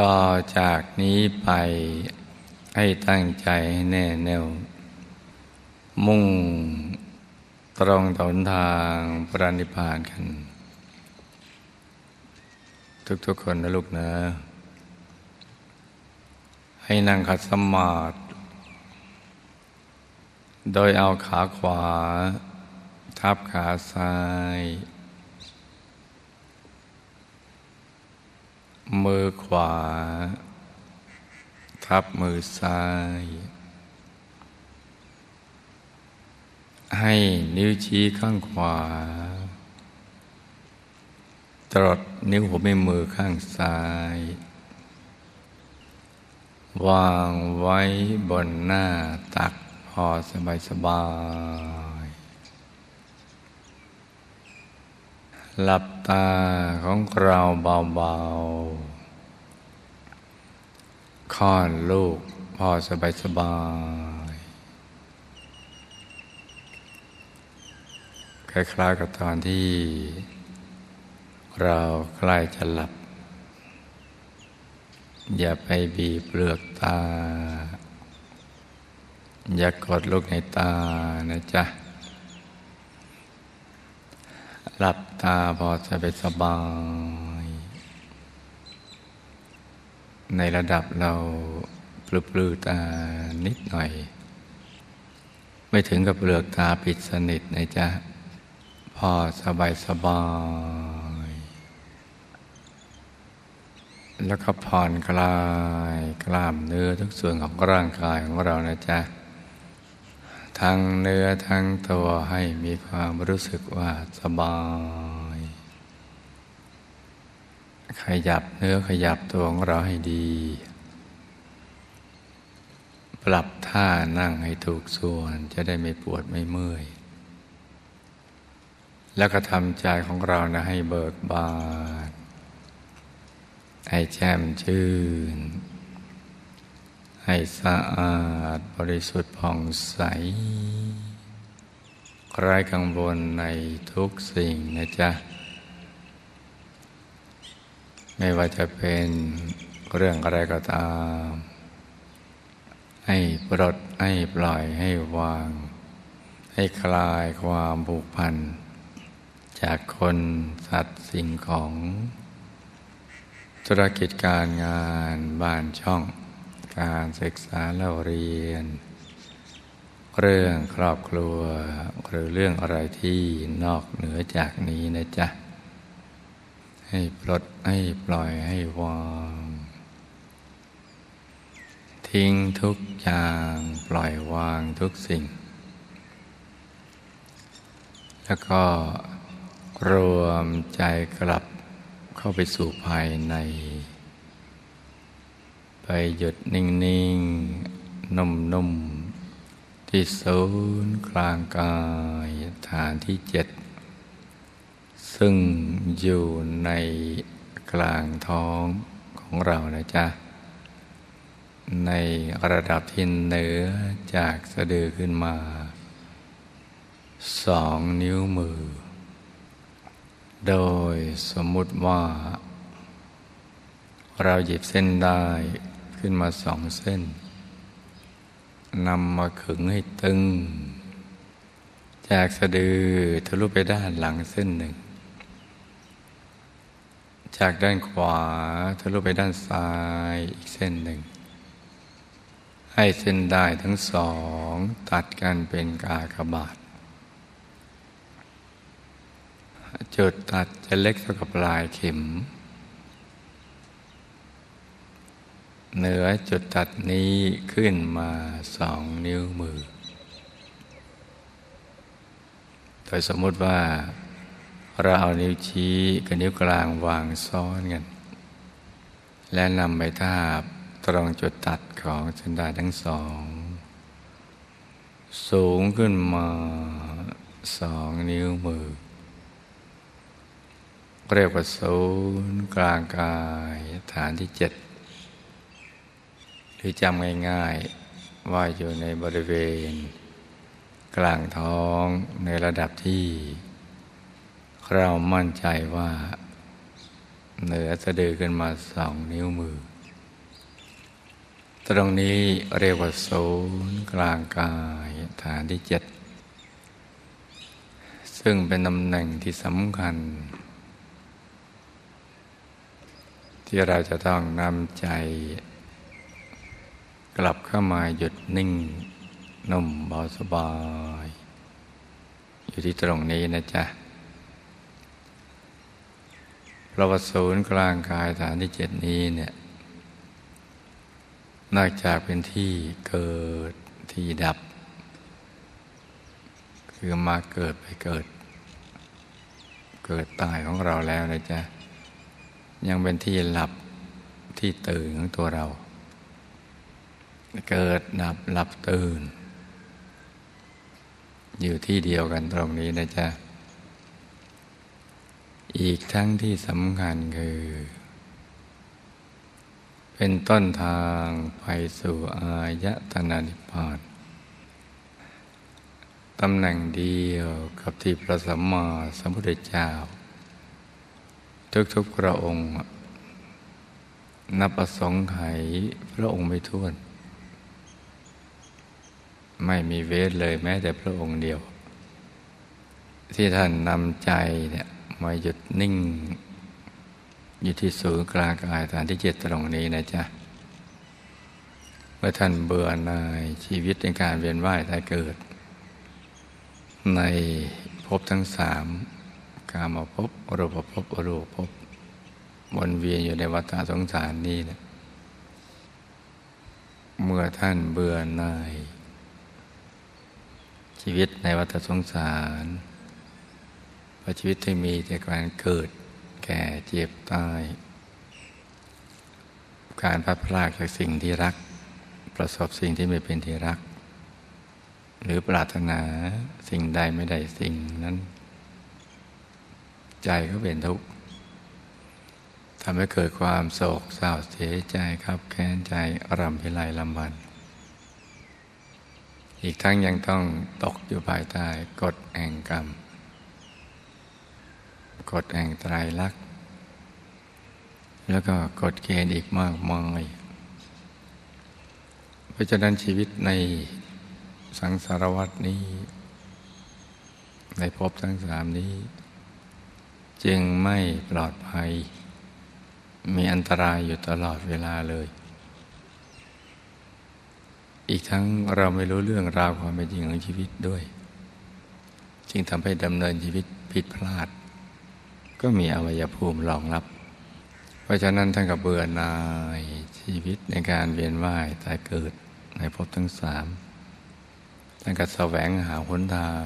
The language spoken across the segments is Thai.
ต่อจากนี้ไปให้ตั้งใจให้แน่แน่วมุ่งตรงต่อหนทางพระนิพพานกันทุกๆคนนะลูกนะให้นั่งขัดสมาธิโดยเอาขาขวาทับขาซ้ายมือขวาทับมือซ้ายให้นิ้วชี้ข้างขวาตรดนิ้วหัวแม่มือข้างซ้ายวางไว้บนหน้าตักพอสบายๆหลับตาของเราเบาๆค่อนลูกพอสบายๆคล้ายๆกับตอนที่เราใกล้จะหลับอย่าไปบีบเปลือกตาอย่ากดลูกในตานะจ๊ะหลับตาพอจะไปสบายในระดับเราปลือตานิดหน่อยไม่ถึงกับเปลือกตาปิดสนิทนะจ๊ะพอสบายแล้วก็ผ่อนคลายกล้ามเนื้อทุกส่วนของร่างกายของเรานะจ๊ะทั้งเนื้อทั้งตัวให้มีความรู้สึกว่าสบายขยับเนื้อขยับตัวของเราให้ดีปรับท่านั่งให้ถูกส่วนจะได้ไม่ปวดไม่เมื่อยแล้วก็ทำใจของเรานะให้เบิกบานให้แจ่มชื่นให้สะอาดบริสุทธิ์ผ่องใสไร้กังวลในทุกสิ่งนะจ๊ะไม่ว่าจะเป็นเรื่องอะไรก็ตามให้ปลดให้ปล่อยให้วางให้คลายความผูกพันจากคนสัตว์สิ่งของธุรกิจการงานบ้านช่องการศึกษาเล่าเรียนเรื่องครอบครัวหรือเรื่องอะไรที่นอกเหนือจากนี้นะจ๊ะให้ปลดให้ปล่อยให้วางทิ้งทุกอย่างปล่อยวางทุกสิ่งแล้วก็รวมใจกลับเข้าไปสู่ภายในไปหยุดนิ่งๆนุ่มๆที่ศูนย์กลางกายฐานที่7ซึ่งอยู่ในกลางท้องของเรานะจ๊ะในระดับที่เหนือจากสะดือขึ้นมา2 นิ้วมือโดยสมมุติว่าเราหยิบเส้นได้ขึ้นมา2 เส้นนำมาขึงให้ตึงจากสะดือทะลุไปด้านหลังเส้น 1จากด้านขวาทะลุไปด้านซ้ายอีกเส้น 1ให้เส้นได้ทั้ง2ตัดกันเป็นกากบาทจุดตัดจะเล็กเท่ากับปลายเข็มเหนือจุดตัดนี้ขึ้นมา2 นิ้วมือโดยสมมติว่าเราเอานิ้วชี้กับนิ้วกลางวางซ้อนกันและนำไปทาบตรงจุดตัดของเส้นด้ายทั้ง2สูงขึ้นมา2 นิ้วมือเรียกว่าศูนย์กลางกายฐานที่7หรือจำง่ายๆว่าอยู่ในบริเวณกลางท้องในระดับที่เรามั่นใจว่าเหนือสะดือขึ้นมา2 นิ้วมือ ตรงนี้เรียกว่าศูนย์กลางกายฐานที่7ซึ่งเป็นตำแหน่งที่สำคัญที่เราจะต้องนำใจกลับเข้ามาหยุดนิ่งนุ่มเบาสบายอยู่ที่ตรงนี้นะจ๊ะเพราะว่าศูนย์กลางกายฐานที่7นี้เนี่ยนอกจากเป็นที่เกิดที่ดับคือมาเกิดไปเกิดตายของเราแล้วนะจ๊ะยังเป็นที่หลับที่ตื่นของตัวเราเกิดดับหลับตื่นอยู่ที่เดียวกันตรงนี้นะจ๊ะอีกทั้งที่สำคัญคือเป็นต้นทางไปสู่อายตนะนิพพานตำแหน่งเดียวกับที่พระสัมมาสัมพุทธเจ้าทุกๆพระองค์นับอสงไขยพระองค์ไม่ถ้วนไม่มีเว้นเลยแม้แต่พระองค์เดียวที่ท่านนำใจเนี่ยมาหยุดนิ่งอยู่ที่ศูนย์กลางกายฐานที่7ตรงนี้นะจ๊ะเมื่อท่านเบื่อหน่ายชีวิตในการเวียนว่ายตายเกิดในภพทั้ง3กามภพรูปภพอรูปภพวนเวียนอยู่ในวัฏสงสารนี่แหละเมื่อท่านเบื่อหน่ายชีวิตในวัฏสงสารเพราะชีวิตที่มีแต่การเกิดแก่เจ็บตายการพัดพรากจากสิ่งที่รักประสบสิ่งที่ไม่เป็นที่รักหรือปรารถนาสิ่งใดไม่ได้สิ่งนั้นใจก็เป็นทุกข์ทำให้เกิดความโศกเศร้าเสียใจคับแค้นใจรำพิไรลำพันอีกทั้งยังต้องตกอยู่ภายใต้กฎแห่งกรรมกฎแห่งไตรลักษณ์แล้วก็กฎเกณฑ์อีกมากมายเพราะฉะนั้นชีวิตในสังสารวัฏนี้ในภพทั้ง3นี้จึงไม่ปลอดภัยมีอันตรายอยู่ตลอดเวลาเลยอีกทั้งเราไม่รู้เรื่องราวความเป็นจริงของชีวิตด้วยจึงทำให้ดำเนินชีวิตผิดพลาดก็มีอวัยภูมิรองรับเพราะฉะนั้นท่านก็เบื่อหน่ายชีวิตในการเวียนว่ายตายเกิดในภพทั้ง3ท่านก็แสวงหาหนทาง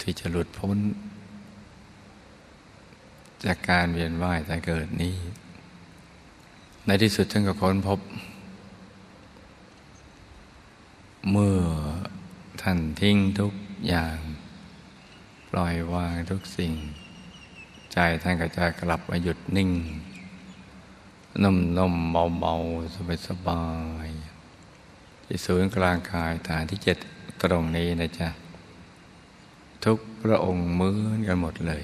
ที่จะหลุดพ้นจากการเวียนว่ายตายเกิดนี้ในที่สุดท่านก็ค้นพบเมื่อท่านทิ้งทุกอย่างปล่อยวางทุกสิ่งใจท่านก็จะกลับมาหยุดนิ่งนุ่มๆเบาๆสบายๆที่ศูนย์กลางกายฐานที่7ตรงนี้นะจ๊ะทุกพระองค์เหมือนกันหมดเลย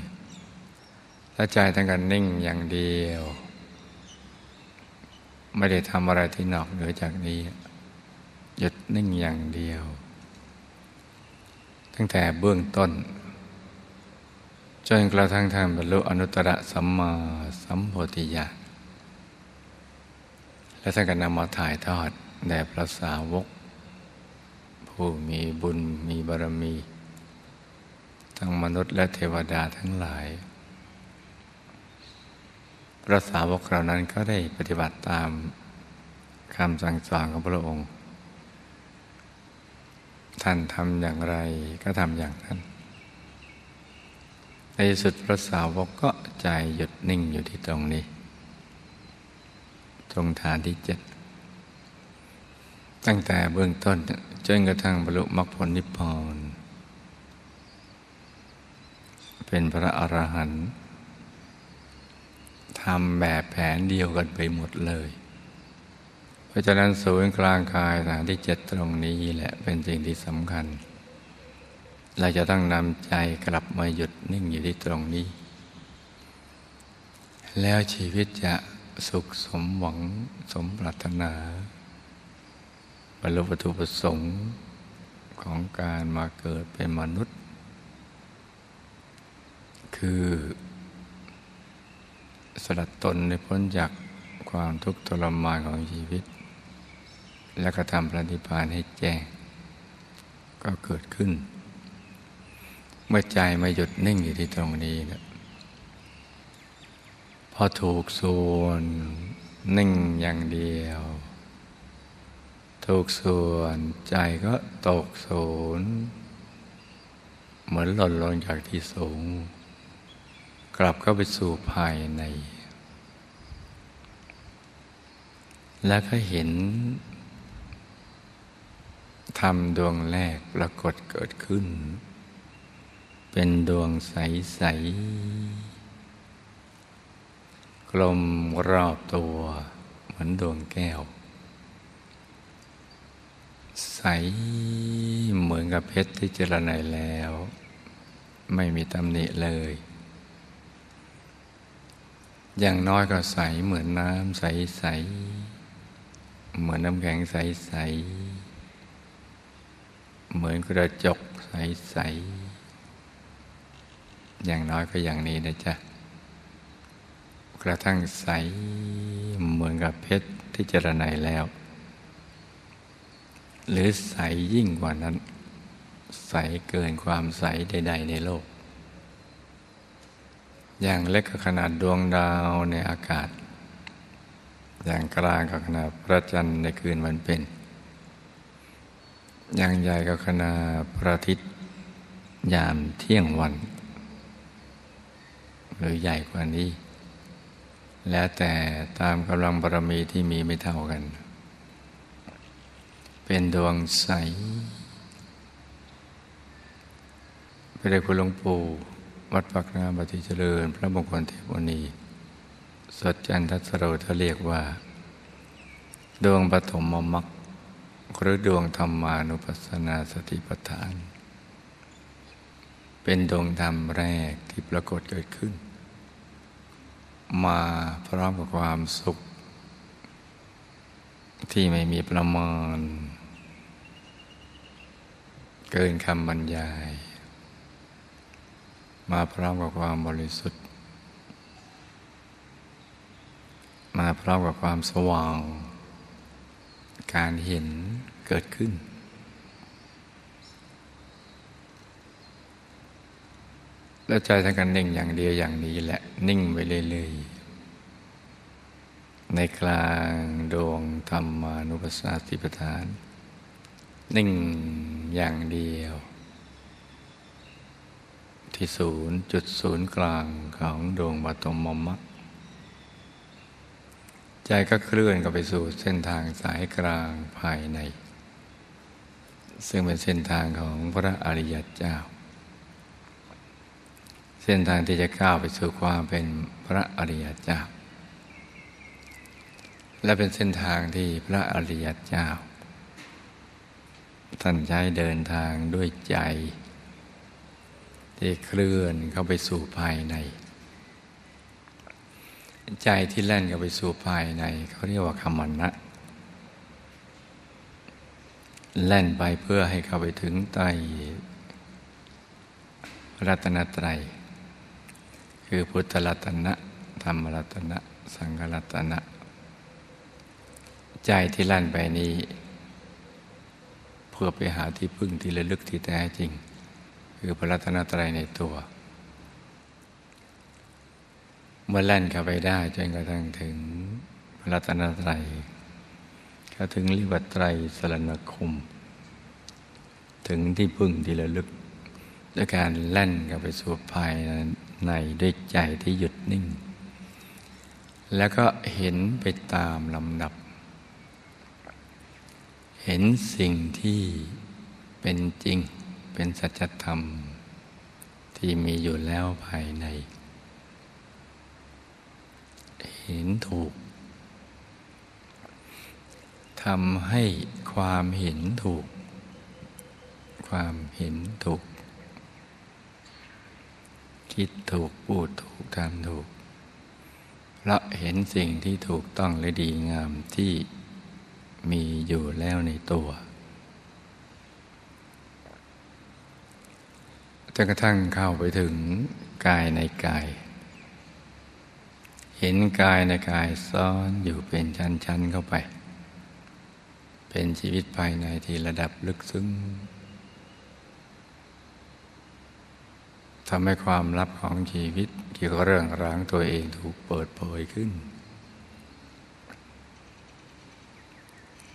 และใจท่านก็นิ่งอย่างเดียวไม่ได้ทำอะไรที่นอกเหนือจากนี้หยุดนิ่งอย่างเดียวตั้งแต่เบื้องต้นจนกระทั่งท่านบรรลุอนุตตรสัมมาสัมโพธิญาณและท่านก็นำมาถ่ายทอดแด่พระสาวกผู้มีบุญมีบารมีทั้งมนุษย์และเทวดาทั้งหลายพระสาวกเหล่านั้นก็ได้ปฏิบัติตามคำสั่งสอนของพระองค์ท่านทำอย่างไรก็ทำอย่างนั้นในสุดพระสาวกก็ใจหยุดนิ่งอยู่ที่ตรงนี้ตรงฐานที่7ตั้งแต่เบื้องต้นจนกระทั่งบรรลุมรรคผลนิพพานเป็นพระอรหันต์ทำแบบแผนเดียวกันไปหมดเลยเพราะฉะนั้นศูนย์กลางกายฐานที่7ตรงนี้แหละเป็นสิ่งที่สำคัญเราจะต้องนำใจกลับมาหยุดนิ่งอยู่ที่ตรงนี้แล้วชีวิตจะสุขสมหวังสมปรารถนา บรรลุวัตถุประสงค์ของการมาเกิดเป็นมนุษย์คือสลัดตนในพ้นจากความทุกข์ทรมานของชีวิตและกระทำพระนิพพานให้แจ้งก็เกิดขึ้นเมื่อใจมาหยุดนิ่งอยู่ที่ตรงนี้นะพอถูกส่วนนิ่งอย่างเดียวถูกส่วนใจก็ตกศูนย์เหมือนหล่นลงจากที่สูงกลับเข้าไปสู่ภายในแล้วก็เห็นธรรมดวงแรกปรากฏเกิดขึ้นเป็นดวงใสๆกลมรอบตัวเหมือนดวงแก้วใสเหมือนกับเพชรที่เจรไนแล้วไม่มีตำหนิเลยอย่างน้อยก็ใสเหมือนน้ำใสๆเหมือนน้ำแข็งใสๆเหมือนกระจกใสๆอย่างน้อยก็อย่างนี้นะจ๊ะกระทั่งใสเหมือนกับเพชรที่เจรไนแล้วหรือใสยิ่งกว่านั้นใสเกินความใสใดๆในโลกอย่างเล็กก็ขนาดดวงดาวในอากาศอย่างกลางก็ขนาดพระจันทร์ในคืนวันเพ็ญอย่างใหญ่ก็ขนาดพระอาทิตย์ยามเที่ยงวันหรือใหญ่กว่านี้แล้วแต่ตามกำลังบารมีที่มีไม่เท่ากันเป็นดวงใสพระเดชคุณหลวงปู่วัดปากน้ำปฏิเจริญพระมงคลเทพมุนีสดจันทสโรท่านเรียกว่าดวงปฐมมรรคหรือดวงธรรมานุปัสสนาสติปัฏฐานเป็นดวงธรรมแรกที่ปรากฏเกิดขึ้นมาพร้อมกับความสุขที่ไม่มีประมาณเกินคำบรรยายมาพร้อมกับความบริสุทธิ์มาพร้อมกับความสว่างการเห็นเกิดขึ้นและใจทั้งกันนิ่งอย่างเดียวอย่างนี้แหละนิ่งไปเรื่อยๆในกลางดวงธรรมานุปัสสนาสติปัฏฐานนิ่งอย่างเดียวที่ศูนย์จุดศูนย์กลางของดวงปฐมมรรคใจก็เคลื่อนกลับไปสู่เส้นทางสายกลางภายในซึ่งเป็นเส้นทางของพระอริยเจ้าเส้นทางที่จะก้าวไปสู่ความเป็นพระอริยเจ้าและเป็นเส้นทางที่พระอริยเจ้าท่านใช้เดินทางด้วยใจที่เคลื่อนเข้าไปสู่ภายในใจที่แล่นเข้าไปสู่ภายในเขาเรียกว่าคมัณนะแล่นไปเพื่อให้เข้าไปถึงใต้รัตนตรัยคือพุทธรัตนะธรรมรัตนะสังฆรัตนะใจที่แล่นไปนี้เพื่อไปหาที่พึ่งที่ระลึกที่แท้จริงคือพระรัตนตรัยในตัวเมื่อแล่นเข้าไปได้จนกระทั่งถึงพระรัตนตรัยเข้าถึงลิบไตรสรณคมถึงที่พึ่งที่ระลึกด้วยการแล่นเข้าไปสู่ภายในด้วยใจที่หยุดนิ่งแล้วก็เห็นไปตามลำดับเห็นสิ่งที่เป็นจริงเป็นสัจธรรมที่มีอยู่แล้วภายในเห็นถูกทำให้ความเห็นถูกความเห็นถูกคิดถูกพูดถูกทำถูกเพราะเห็นสิ่งที่ถูกต้องและดีงามที่ มีอยู่แล้วในตัวจนกระทั่งเข้าไปถึงกายในกายเห็นกายในกายซ้อนอยู่เป็นชั้นๆเข้าไปเป็นชีวิตภายในที่ระดับลึกซึ้งทำให้ความลับของชีวิตเกี่ยวกับเรื่องราวตัวเองถูกเปิดเผยขึ้น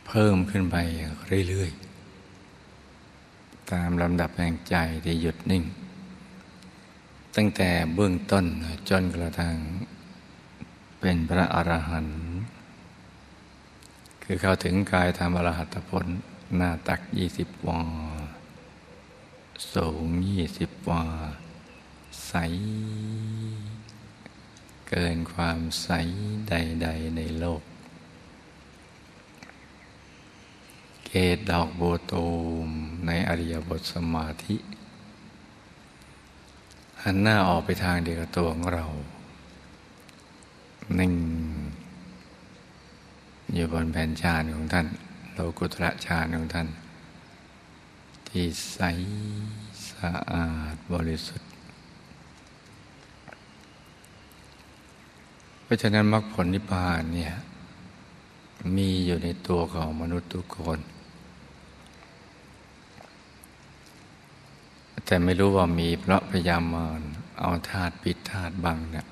เพิ่มขึ้นไปเรื่อยๆตามลำดับแห่งใจที่หยุดนิ่งตั้งแต่เบื้องต้นจนกระทั่งเป็นพระอรหันต์คือเข้าถึงกายธรรมอรหัตผลหน้าตัก20วาสูง20วาใสเกินความใสใดๆในโลกเกศดอกโบตูมในอริยบทสมาธิหันหน้าออกไปทางเดียวกับตัวของเรานิ่งอยู่บนแผ่นฌานของท่านโลกุตระฌานของท่านที่ใสสะอาดบริสุทธิ์เพราะฉะนั้นมรรคผลนิพพานเนี่ยมีอยู่ในตัวของมนุษย์ทุกคนแต่ไม่รู้ว่ามีเพราะพยายามเอาธาตุปิดธาตุบังเนี่ย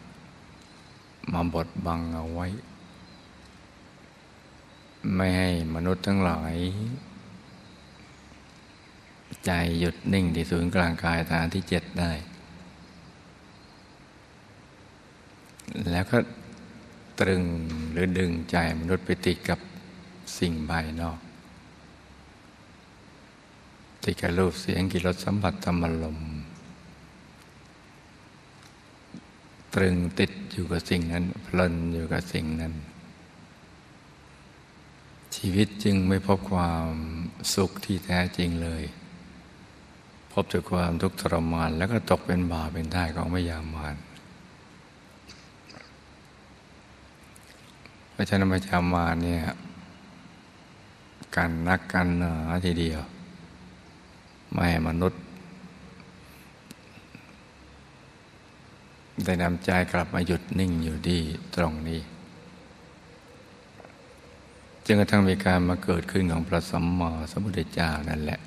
มาบดบังเอาไว้ไม่ให้มนุษย์ทั้งหลายใจหยุดนิ่งที่ศูนย์กลางกายฐานที่7ได้แล้วก็ตรึงหรือดึงใจมนุษย์ไปติดกับสิ่งภายนอกติดกับรูปเสียงกลิ่นรสสัมผัสธรรมลมตรึงติดอยู่กับสิ่งนั้นพลันอยู่กับสิ่งนั้นชีวิตจึงไม่พบความสุขที่แท้จริงเลยพบแต่ความทุกข์ทรมานแล้วก็ตกเป็นบ่าเป็นท่าของมายามารเพราะฉะนั้นมายามารเนี่ยกันนักกันหนาทีเดียวไม่ให้มนุษย์ได้นำใจกลับมาหยุดนิ่งอยู่ที่ตรงนี้จึงกระทั่งมีการมาเกิดขึ้นของพระสัมมาสัมพุทธเจ้านั่นแหละ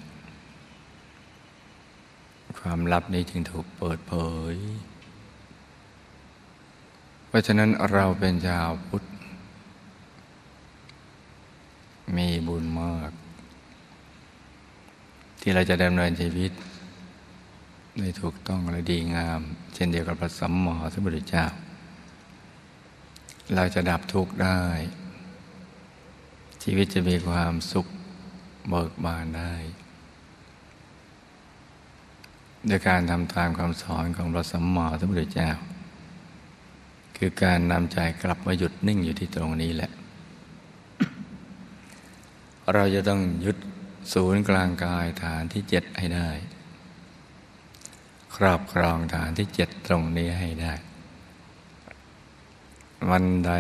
ความลับนี้จึงถูกเปิดเผยเพราะฉะนั้นเราเป็นชาวพุทธมีบุญมากที่เราจะดำเนินชีวิตได้ถูกต้องและดีงามเช่นเดียวกับพระสัมมาสัมพุทธเจ้าเราจะดับทุกข์ได้ชีวิตจะมีความสุขเบิกบานได้โดยการทำตามคำสอนของพระสัมมาสัมพุทธเจ้าคือการนำใจกลับมาหยุดนิ่งอยู่ที่ตรงนี้แหละ เราจะต้องยึดศูนย์กลางกายฐานที่7ให้ได้ครอบครองฐานที่7ตรงนี้ให้ได้วันใด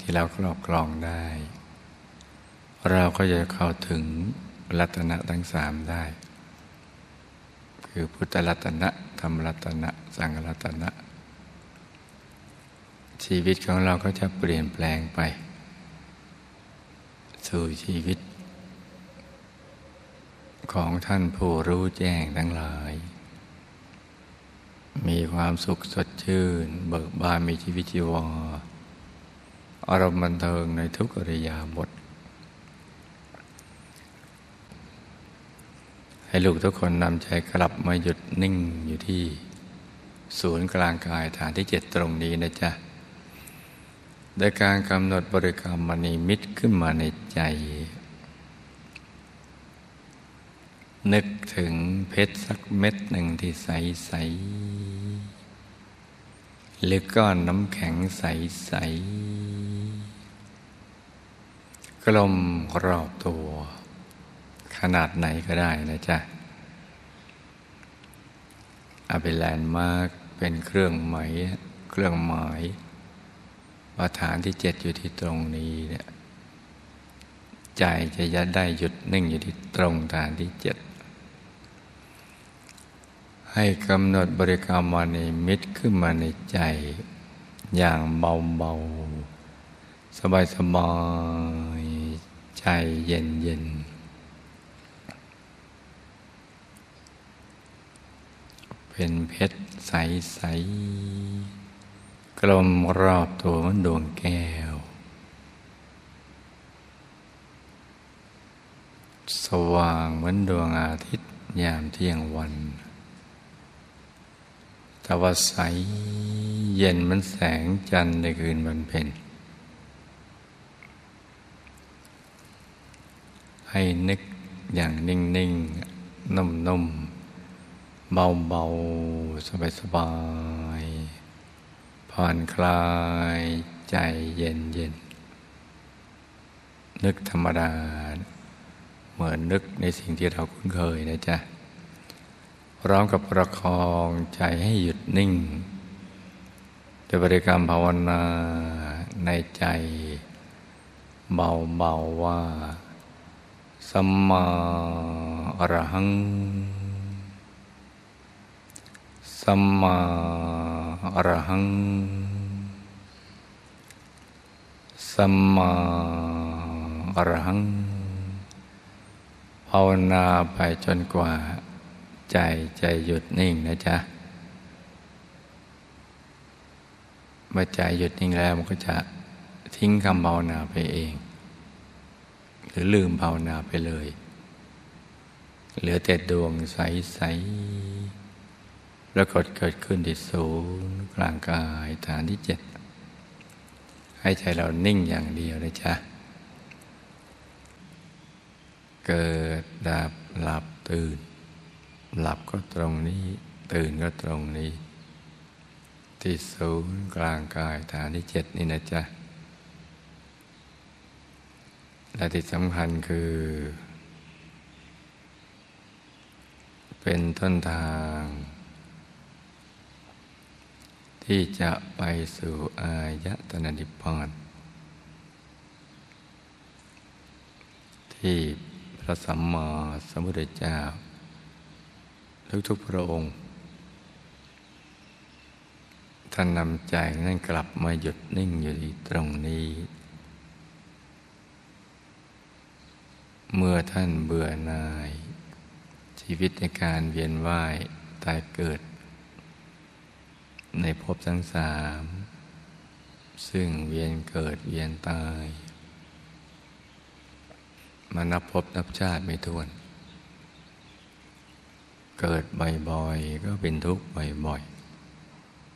ที่เราครอบครองได้เราก็จะเข้าถึงรัตนะทั้ง3ได้คือพุทธรัตนะธรรมรัตนะสังฆรัตนะชีวิตของเราก็จะเปลี่ยนแปลงไปสู่ชีวิตของท่านผู้รู้แจ้งทั้งหลายมีความสุขสดชื่นเบิกบานมีชีวิตชีวาอารมณ์บันเทิงในทุกอิริยาบถให้ลูกทุกคนนำใจกลับมาหยุดนิ่งอยู่ที่ศูนย์กลางกายฐานที่7ตรงนี้นะจ๊ะโดยการกำหนดบริกรรมมณีมิตรขึ้นมาในใจนึกถึงเพชรสักเม็ดหนึ่งที่ใสๆหรือก้อนน้ำแข็งใสๆกลมรอบตัวขนาดไหนก็ได้นะจ๊ะเอาเป็นแลนด์มาร์คเป็นเครื่องหมายว่าฐานที่7อยู่ที่ตรงนี้เนี่ย ใจจะยัดได้หยุดนิ่งอยู่ที่ตรงฐานที่เจ็ดให้กำหนดบริกรรมมาในมิตรขึ้นมาในใจอย่างเบาๆสบายๆใจเย็นๆเป็นเพชรใสๆกลมรอบตัวเหมือนดวงแก้วสว่างเหมือนดวงอาทิตย์ยามเที่ยงวันตะวันใสเย็นเหมือนแสงจันทร์ในคืนวันเพ็ญให้นึกอย่างนิ่งๆนุ่มๆเบาๆสบายๆผ่อนคลายใจเย็นๆนึกธรรมดาเหมือนนึกในสิ่งที่เราคุ้นเคยนะจ๊ะพร้อมกับประคองใจให้หยุดนิ่งโดยบริกรรมภาวนาในใจเบาๆว่าสัมมาอรหังสัมมาอรหังสัมมาอรหังภาวนาไปจนกว่าใจหยุดนิ่งนะจ๊ะเมื่อใจหยุดนิ่งแล้วมันก็จะทิ้งคำภาวนาไปเองหรือลืมภาวนาไปเลยเหลือแต่ดวงใสๆปรากฏเกิดขึ้นที่ศูนย์กลางกายฐานที่เจ็ดให้ใจเรานิ่งอย่างเดียวนะจ๊ะเกิดดับหลับตื่นหลับก็ตรงนี้ตื่นก็ตรงนี้ที่ศูนย์กลางกายฐานที่เจ็ดนี่นะจ๊ะและที่สำคัญคือเป็นต้นทางที่จะไปสู่อายตนะนิพพานที่พระสัมมาสัมพุทธเจ้าทุกๆพระองค์ท่านนำใจนั่นกลับมาหยุดนิ่งอยู่ที่ตรงนี้เมื่อท่านเบื่อหน่ายชีวิตในการเวียนว่ายตายเกิดในภพทั้งสามซึ่งเวียนเกิดเวียนตายมานับภพนับชาติไม่ถ้วนเกิดบ่อยๆก็เป็นทุกข์บ่อย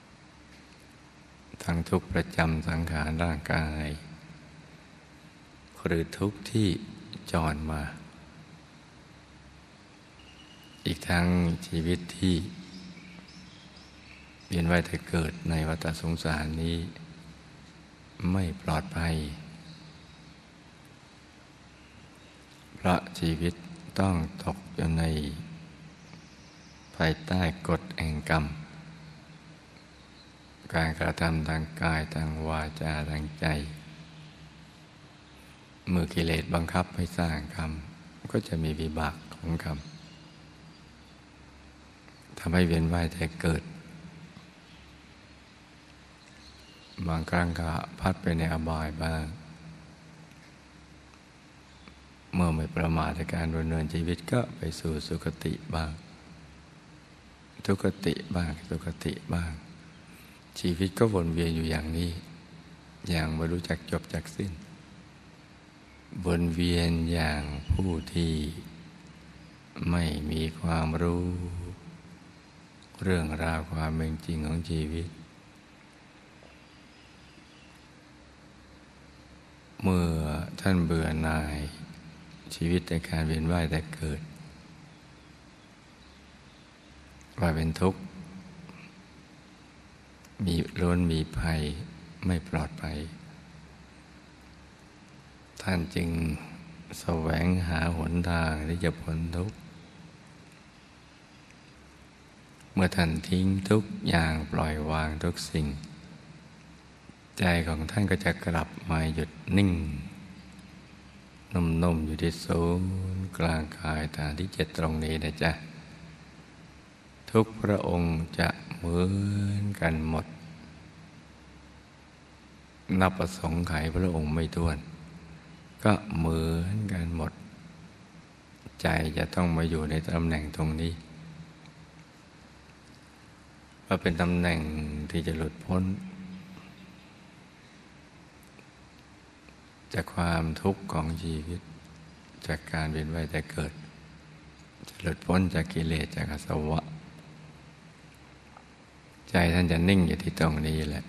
ๆทั้งทุกข์ประจำสังขารร่างกายหรือทุกข์ที่จรมาอีกทั้งชีวิตที่เวียนว่ายตายเกิดในวัฏสงสารนี้ไม่ปลอดภัยเพราะชีวิตต้องตกอยู่ในภายใต้กฎแห่งกรรมการกระทำทางกายทางวาจาทางใจเมื่อกิเลสบังคับให้สร้างกรรมก็จะมีวิบากของกรรมทำให้เวียนว่ายตายเกิดบางครั้งก็พัดไปในอบายบ้างเมื่อไม่ประมาทในการดำเนินชีวิตก็ไปสู่สุคติบ้างทุกขติบ้างสุขติบ้างชีวิตก็วนเวียนอยู่อย่างนี้อย่างไม่รู้จักจบจักสิ้นวนเวียนอย่างผู้ที่ไม่มีความรู้เรื่องราวความเป็นจริงของชีวิตเมื่อท่านเบื่อหน่ายชีวิตในการเวียนว่ายแต่เกิดว่าเป็นทุกข์มีล้นมีภัยไม่ปลอดภัยท่านจึงแสวงหาหนทางที่จะพ้นทุกข์เมื่อท่านทิ้งทุกอย่างปล่อยวางทุกสิ่งใจของท่านก็จะกลับมาหยุดนิ่ง นุ่มๆอยู่ที่ศูนย์กลางกายฐานที่7ตรงนี้นะจ๊ะทุกพระองค์จะเหมือนกันหมดนับประสงค์ไขพระองค์ไม่ท้วนก็เหมือนกันหมดใจจะต้องมาอยู่ในตำแหน่งตรงนี้ว่าเป็นตำแหน่งที่จะหลุดพ้นจากความทุกข์ของชีวิตจากการเวียนว่ายแต่เกิดจะหลุดพ้นจากกิเลสจากอาสวะใจท่านจะนิ่งอยู่ที่ตรงนี้แหละ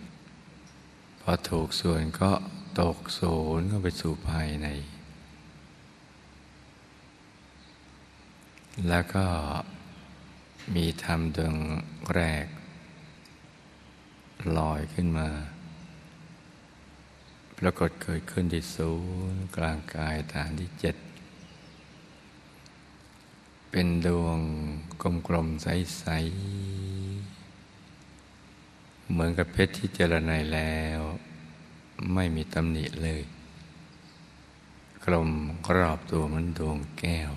พอถูกส่วนก็ตกศูนย์ก็ไปสู่ภายในแล้วก็มีธรรมดวงแรกลอยขึ้นมาปรากฏเกิดขึ้นที่ศูนย์กลางกายฐานที่7เป็นดวงกลมๆใสๆเหมือนกับเพชรที่เจรไนแล้วไม่มีตำหนิเลยกลมรอบตัวเหมือนดวงแก้ว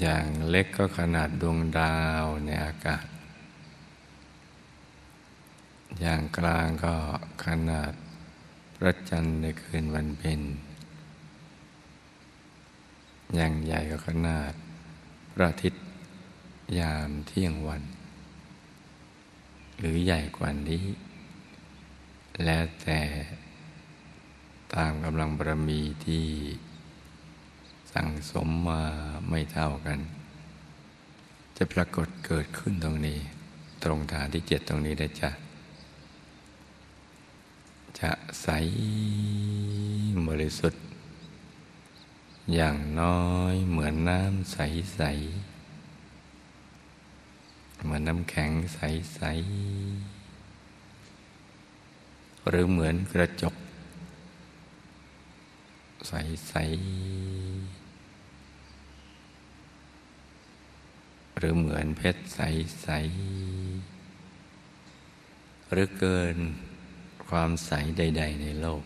อย่างเล็กก็ขนาดดวงดาวในอากาศอย่างกลางก็ขนาดพระจันทร์ในคืนวันเพ็ญอย่างใหญ่ก็ขนาดพระอาทิตย์ยามเที่ยงวันหรือใหญ่กว่านี้แล้วแต่ตามกำลังบารมีที่สั่งสมมาไม่เท่ากันจะปรากฏเกิดขึ้นตรงนี้ตรงฐานที่7ตรงนี้ได้จะใสบริสุทธิ์อย่างน้อยเหมือนน้ำใสๆเหมือนน้ำแข็งใสๆหรือเหมือนกระจกใสๆหรือเหมือนเพชรใสๆหรือเกินความใสใดๆในโลก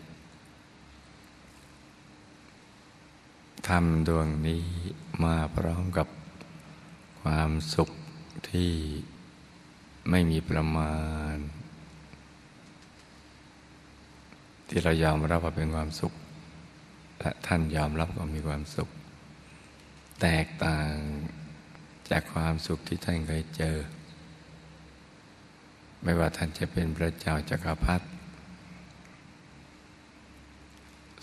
ธรรมดวงนี้มาพร้อมกับความสุขที่ไม่มีประมาณที่เรายอมรับว่าเป็นความสุขและท่านยอมรับว่ามีความสุขแตกต่างจากความสุขที่ท่านเคยเจอไม่ว่าท่านจะเป็นพระเจ้าจักรพรรดิ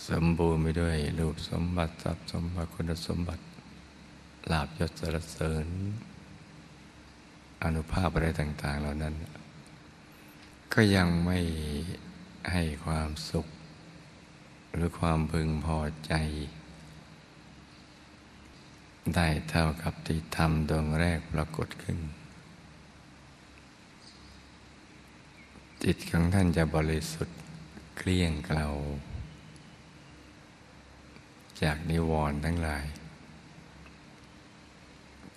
สมบูรณ์ไปด้วยรูปสมบัติทรัพย์สมบัติคุณสมบัติลาภยศสรรเสริญอานุภาพอะไรต่างๆเหล่านั้นก็ยังไม่ให้ความสุขหรือความพึงพอใจได้เท่ากับที่ธรรมดวงแรกปรากฏขึ้นจิตของท่านจะบริสุทธิ์เกลี้ยงเกลาจากนิวรณ์ทั้งหลาย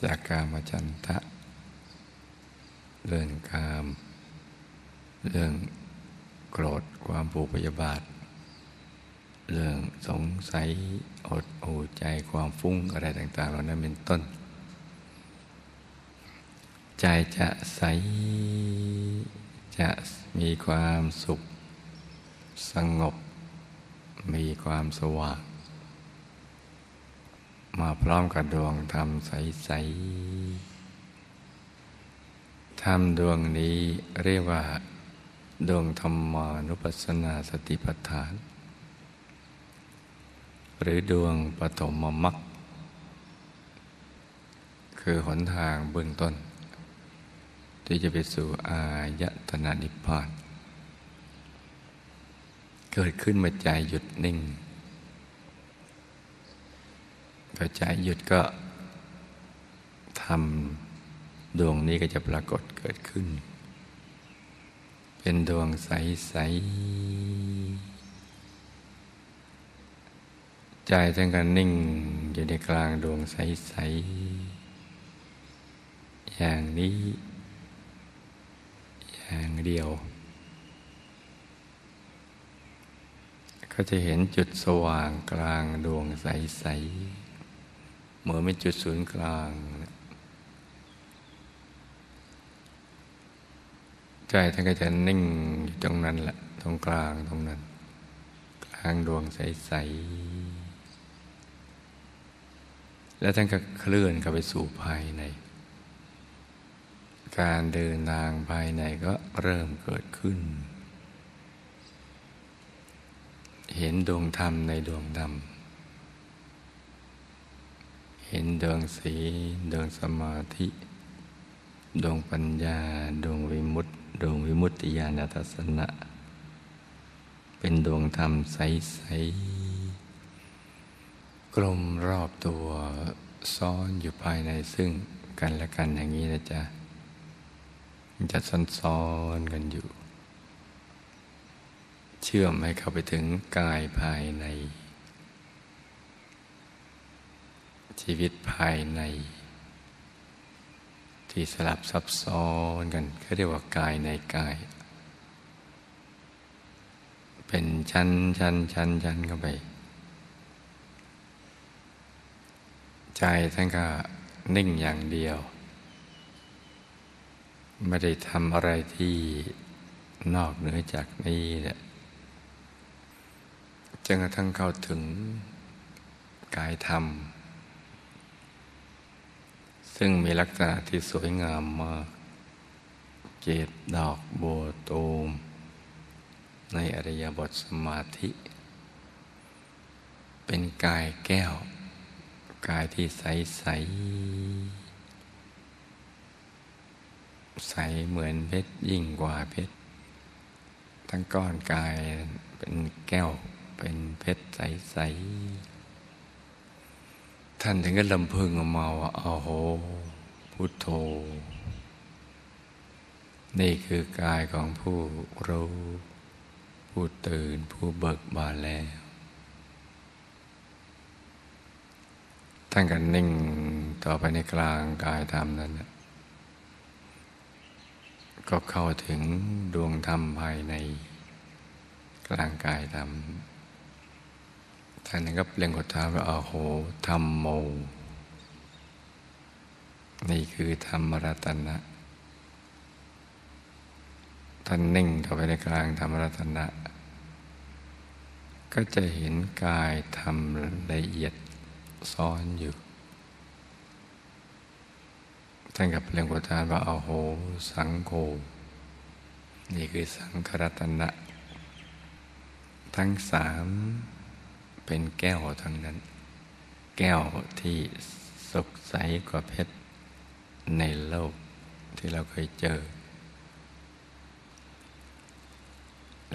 จากกามฉันทะเรื่องกามเรื่องโกรธความผูกพยาบาทเรื่องสงสัยอดหูใจความฟุ้งอะไรต่างๆเหล่านั้นเป็นต้นใจจะใสจะมีความสุขสงบมีความสว่างมาพร้อมกับดวงธรรมใสๆธรรมดวงนี้เรียกว่าดวงธรรมานุปัสสนาสติปัฏฐานหรือดวงปฐมมรรคคือหนทางเบื้องต้นที่จะไปสู่อายตนะนิพพานเกิดขึ้นมาใจหยุดนิ่งพอใจหยุดก็ทำดวงนี้ก็จะปรากฏเกิดขึ้นเป็นดวงใสๆใจทั้งกันนิ่งอยู่ในกลางดวงใสๆอย่างนี้อย่างเดียว ก็จะเห็นจุดสว่างกลางดวงใสๆเหมือนเป็นจุดศูนย์กลางใจท่านก็จะนิ่งอยู่ตรงนั้นแหละตรงกลางตรงนั้นกลางดวงใสๆแล้วท่านก็เคลื่อนเข้าไปสู่ภายในการเดินทางภายในก็เริ่มเกิดขึ้นเห็นดวงธรรมในดวงธรรมเห็นดวงสีดวงสมาธิดวงปัญญาดวงวิมุตติดวงวิมุตติญาณทัศนะเป็นดวงธรรมใสๆกลมรอบตัวซ้อนอยู่ภายในซึ่งกันและกันอย่างนี้นะจ๊ะมันจะซ้อนๆกันอยู่เชื่อมให้เข้าไปถึงกายภายในชีวิตภายในที่สลับซับซ้อนกันเขาเรียกว่ากายในกายเป็นชั้นเข้าไปใจท่านก็นิ่งอย่างเดียวไม่ได้ทำอะไรที่นอกเหนือจากนี้แหละจนกระทั่งเข้าถึงกายธรรมซึ่งมีลักษณะที่สวยงามมากเกศดอกบัวตูมในอริยบทสมาธิเป็นกายแก้วกายที่ใสใสใสเหมือนเพชรยิ่งกว่าเพชรทั้งก้อนกายเป็นแก้วเป็นเพชรใสๆท่านถึงก็ลำพึงออกมาว่าโอ้โหพุทโธนี่คือกายของผู้รู้ผู้ตื่นผู้เบิกบานแล้วท่านก็นิ่งต่อไปในกลางกายธรรมนั้นก็เข้าถึงดวงธรรมภายในกลางกายธรรมท่านนั้นก็เปล่งอุทานว่าโอ้โหธัมโมนี่คือธรรมรัตนะท่านนิ่งเข้าไปในกลางธรรมรัตนะก็จะเห็นกายธรรมละเอียดซ้อนอยู่ท่านกับเปล่งอุทานว่าโอ้โหสังโฆนี่คือสังฆรัตนะทั้งสามเป็นแก้วทั้งนั้นแก้วที่สดใสกว่าเพชรในโลกที่เราเคยเจอ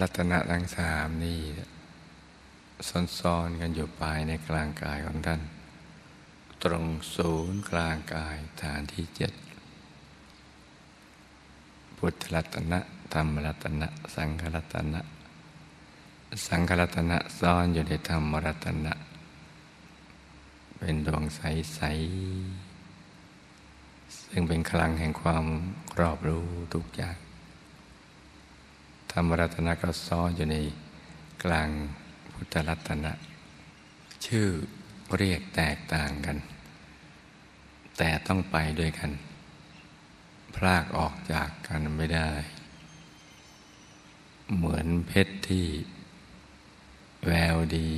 รัตนะทั้งสามนี่ซ้อนๆกันอยู่ภายในกลางกายของท่านตรงศูนย์กลางกายฐานที่7พุทธรัตนะธรรมรัตนะสังฆรัตนะสังฆรัตนะซ่อนอยู่ในธรรมรัตนะเป็นดวงใสๆซึ่งเป็นคลังแห่งความรอบรู้ทุกอย่างธรรมรัตนะก็ซ่อนอยู่ในกลางพุทธรัตนะชื่อเรียกแตกต่างกันแต่ต้องไปด้วยกันพรากออกจากกันไม่ได้เหมือนเพชรที่แววดี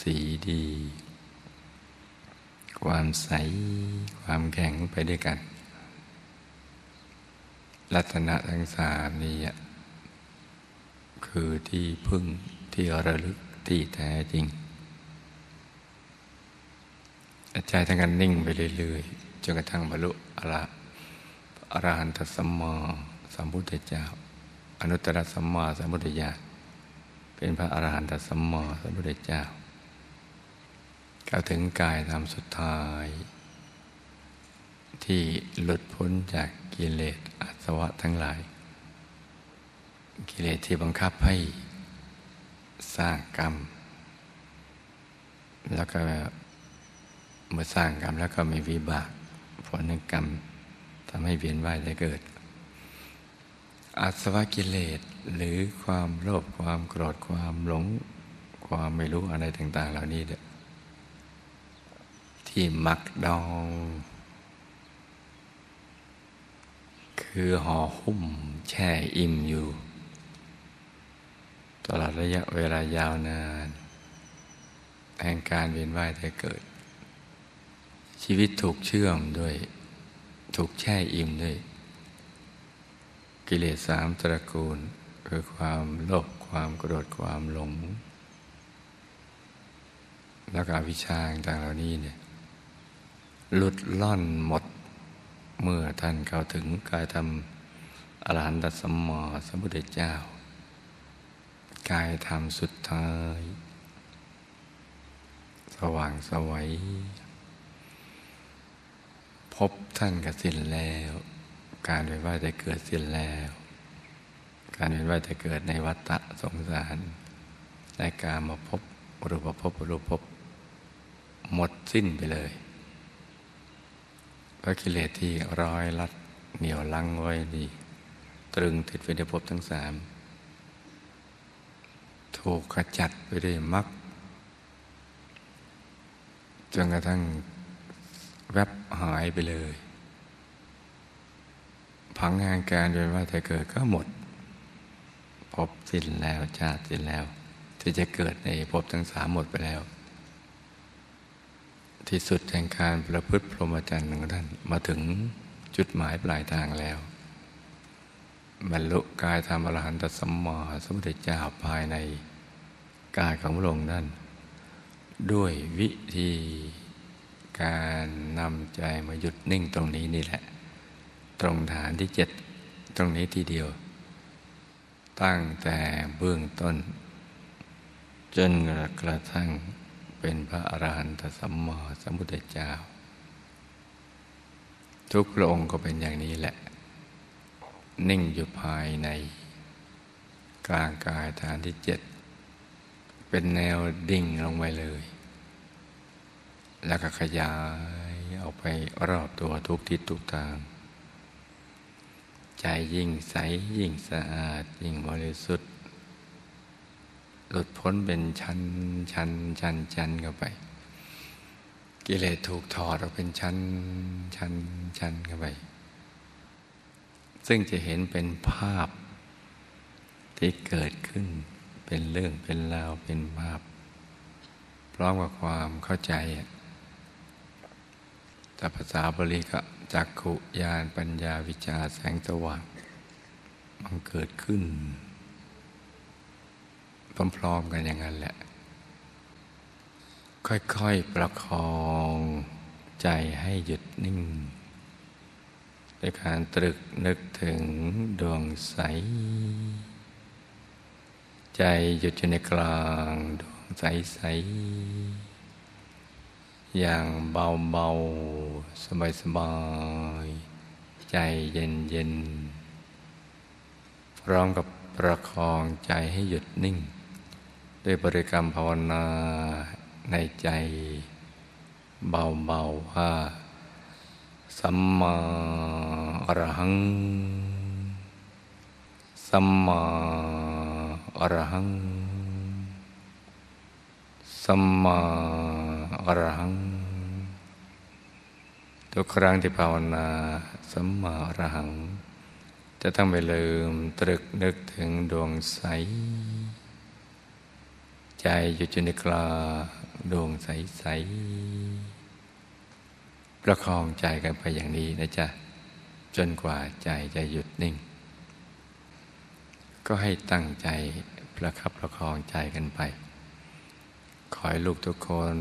สีดีความใสความแข็งไปด้วยกันลักษณะทั้งสามนี้คือที่พึ่งที่ระลึกที่แท้จริงใจทั้งกันนิ่งไปเรื่อยๆจนกระทั่งบรรลุอรหันตสัมมาสัมพุทธเจ้าอนุตตรสัมมาสัมพุทธญาณเป็นพระอรหันตสัมมาสัมพุทธเจ้าเข้าถึงกายธรรมสุดท้ายที่หลุดพ้นจากกิเลสอาสวะทั้งหลายกิเลสที่บังคับให้สร้างกรรมแล้วก็เมื่อสร้างกรรมแล้วก็มีวิบากผลแห่งกรรมทำให้เวียนว่ายได้เกิดอาสวะกิเลสหรือความโลภความโกรธความหลง ความไม่รู้อะไรต่างๆเหล่านี้เนี่ยที่มักดองคือห่อหุ้มแช่อิ่มอยู่ตลอดระยะเวลายาวนานแห่งการเวียนว่ายตายเกิดชีวิตถูกเชื่อมด้วยถูกแช่อิ่มด้วยกิเลสสามตระกูลคือความโลภความโกรธความหลงแล้วก็อวิชชาต่างๆเหล่านี้เนี่ยหลุดล่อนหมดเมื่อท่านเข้าถึงการทำอรหันตสัมมาสัมพุทธเจ้ากายธรรมสุดท้ายสว่างสวัยพบท่านก็สิ้นแล้วการเวียนว่ายตายเกิดสิ้นแล้วการเวียนว่ายตายเกิดในวัฏฏะสงสารในกามภพรูปภพอรูปภพหมดสิ้นไปเลยเพราะกิเลสที่ร้อยลัดเหนี่ยวลังไว้นี่ตรึงติดไว้ในภพทั้งสามถูกขจัดไปด้วยมรรคจนกระทั่งแวบหายไปเลยผังงานการเวียนว่ายตายเกิดก็หมดภพสิ้นแล้วชาติสิ้นแล้วที่จะเกิดในภพทั้งสามหมดไปแล้วที่สุดแห่งการประพฤติพรหมจรรย์ของท่านมาถึงจุดหมายปลายทางแล้วบรรลุกายธรรมอรหันตสัมมาสัมพุทธเจ้าภายในกายของพระองค์นั้นด้วยวิธีการนำใจมาหยุดนิ่งตรงนี้นี่แหละตรงฐานที่ 7ตรงนี้ทีเดียวตั้งแต่เบื้องต้นจนกระทั่งเป็นพระอรหันตสัมมาสัมพุทธเจ้าทุกพระองค์ก็เป็นอย่างนี้แหละนิ่งอยู่ภายในกลางกายฐานที่ 7เป็นแนวดิ่งลงไปเลยแล้วก็ขยายออกไปรอบตัวทุกทิศทุกทางใจยิ่งใสยิ่งสะอาดยิ่งบริสุทธิ์หลุดพ้นเป็นชั้นชั้นชั้นชั้นเข้าไปกิเลสถูกถอดออกเป็นชั้นชั้นชั้นเข้าไปซึ่งจะเห็นเป็นภาพที่เกิดขึ้นเป็นเรื่องเป็นราวเป็นภาพพร้อมกับความเข้าใจแต่ภาษาบาลีก็จักขุญาณปัญญาวิชาแสงสว่างมันเกิดขึ้นพร้อมๆกันอย่างนั้นแหละค่อยๆประคองใจให้หยุดนิ่งด้วยการตรึกนึกถึงดวงใสใจหยุดอยู่ในกลางดวงใสๆอย่างเบาๆสบายๆใจเย็นๆพร้อมกับประคองใจให้หยุดนิ่งด้วยบริกรรมภาวนาในใจเบาๆว่าสัมมาอรหังสัมมาอรหังสัมมาอรหังทุกครั้งที่ภาวนาสัมมาอรหังจะต้องไม่ลืมตรึกนึกถึงดวงใสใจอยู่ในกลางดวงใสๆประคองใจกันไปอย่างนี้นะจ๊ะจนกว่าใจจะหยุดนิ่งก็ให้ตั้งใจประคับประคองใจกันไปขอให้ลูกทุกคน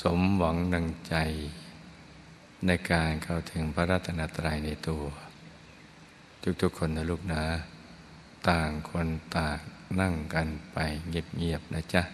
สมหวังดังใจในการเข้าถึงพระรัตนตรัยในตัวทุกๆคนนะลูกนะต่างคนต่างนั่งกันไปเงียบๆนะจ๊ะ